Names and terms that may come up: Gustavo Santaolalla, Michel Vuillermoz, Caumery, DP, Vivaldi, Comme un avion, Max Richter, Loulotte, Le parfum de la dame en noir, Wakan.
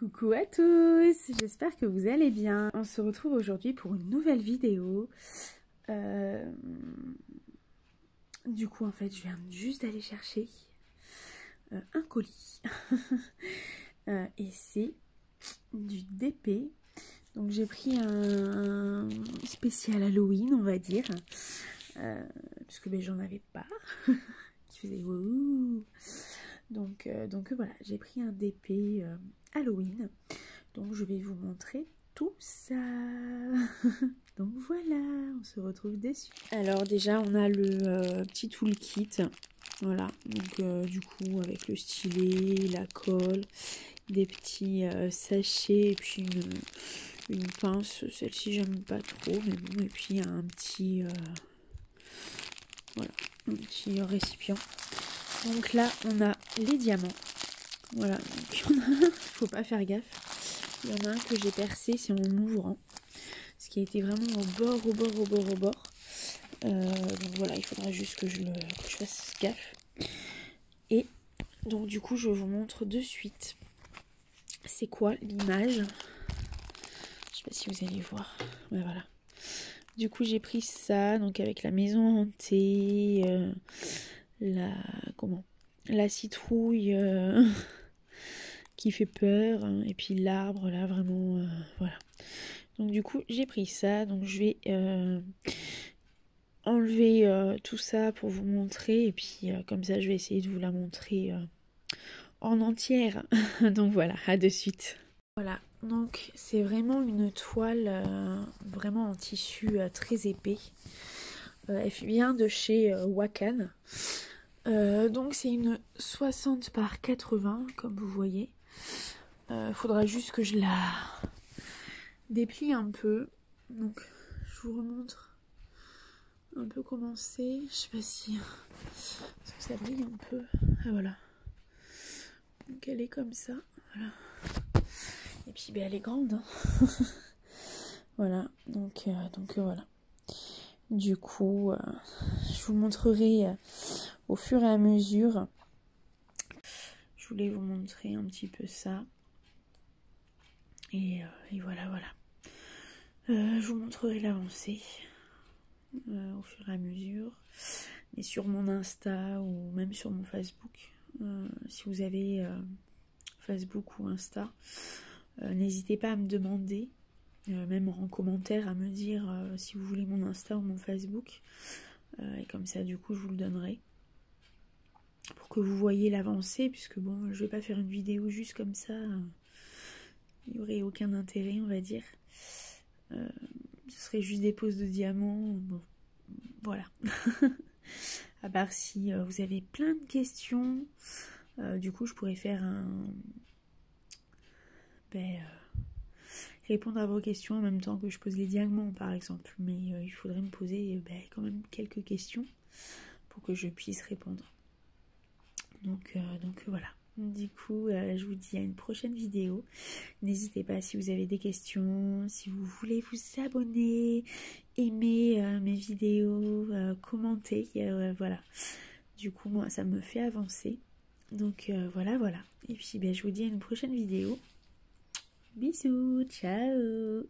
Coucou à tous, j'espère que vous allez bien. On se retrouve aujourd'hui pour une nouvelle vidéo. Du coup en fait je viens juste d'aller chercher un colis et c'est du DP. Donc j'ai pris un spécial Halloween on va dire, parce que j'en avais pas, qui faisait wouh. Donc voilà, j'ai pris un DP Halloween, donc je vais vous montrer tout ça. Donc voilà, on se retrouve dessus. Alors déjà on a le petit toolkit, voilà, donc du coup avec le stylet, la colle, des petits sachets et puis une pince, celle-ci j'aime pas trop mais bon, et puis un petit voilà, un petit récipient. Donc là on a les diamants, voilà, donc il y en a un, faut pas faire gaffe, il y en a un que j'ai percé, c'est en ouvrant, ce qui a été vraiment au bord, donc voilà, il faudra juste que je fasse gaffe, et donc du coup je vous montre de suite c'est quoi l'image, je sais pas si vous allez voir, mais voilà, du coup j'ai pris ça, donc avec la maison hantée, la citrouille qui fait peur, hein, et puis l'arbre là vraiment, voilà, donc du coup j'ai pris ça, donc je vais enlever tout ça pour vous montrer et puis comme ça je vais essayer de vous la montrer en entière. Donc voilà, à de suite. Voilà, donc c'est vraiment une toile vraiment en tissu très épais, elle vient de chez Wakan. Donc c'est une 60 par 80 comme vous voyez. Faudra juste que je la déplie un peu. Donc je vous remontre un peu comment c'est. Je sais pas si ça brille un peu. Ah voilà. Donc elle est comme ça. Voilà. Et puis ben, elle est grande. Hein. Voilà. Donc voilà. Du coup, je vous montrerai au fur et à mesure. Je voulais vous montrer un petit peu ça. Et voilà. Je vous montrerai l'avancée au fur et à mesure. Mais sur mon Insta ou même sur mon Facebook. Si vous avez Facebook ou Insta, n'hésitez pas à me demander. Même en commentaire à me dire si vous voulez mon Insta ou mon Facebook, et comme ça du coup je vous le donnerai pour que vous voyez l'avancée, puisque bon je vais pas faire une vidéo juste comme ça, il n'y aurait aucun intérêt on va dire, ce serait juste des poses de diamants, bon voilà. À part si vous avez plein de questions, du coup je pourrais faire répondre à vos questions en même temps que je pose les diamants par exemple, mais il faudrait me poser quand même quelques questions pour que je puisse répondre, donc voilà, du coup je vous dis à une prochaine vidéo. N'hésitez pas si vous avez des questions, si vous voulez vous abonner, aimer mes vidéos, commenter, voilà, du coup moi ça me fait avancer, donc voilà, et puis je vous dis à une prochaine vidéo. Bisous, ciao.